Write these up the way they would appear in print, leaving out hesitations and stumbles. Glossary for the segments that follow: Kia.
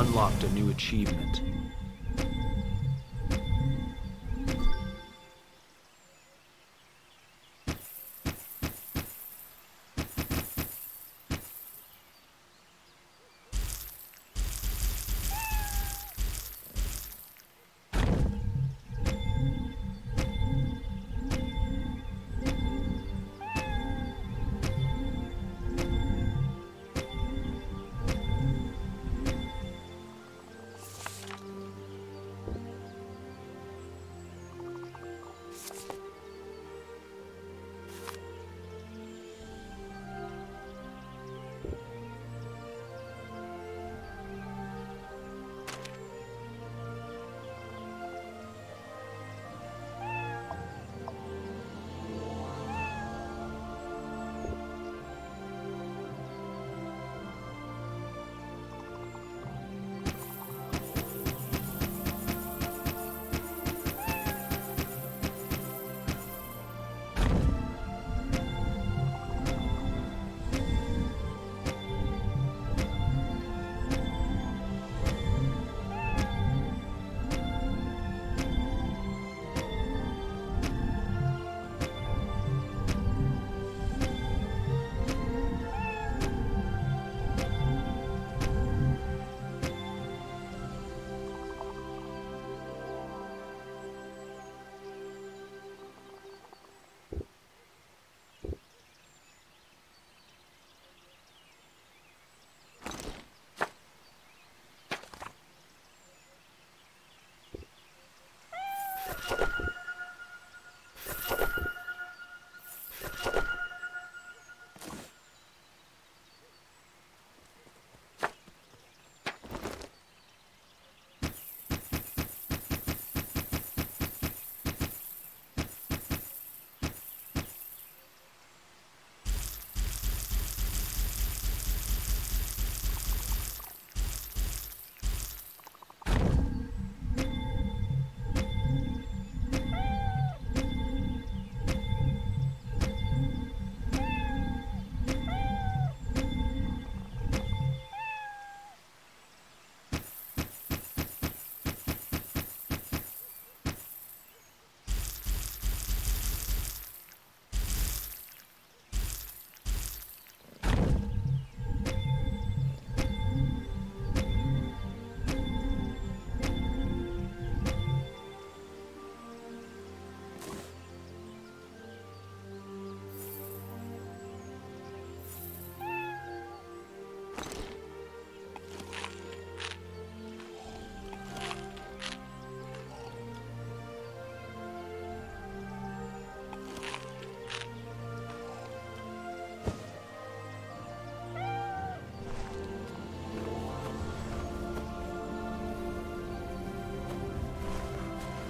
unlocked a new achievement.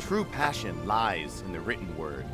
True passion lies in the written word.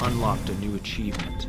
Unlocked a new achievement.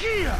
Kia!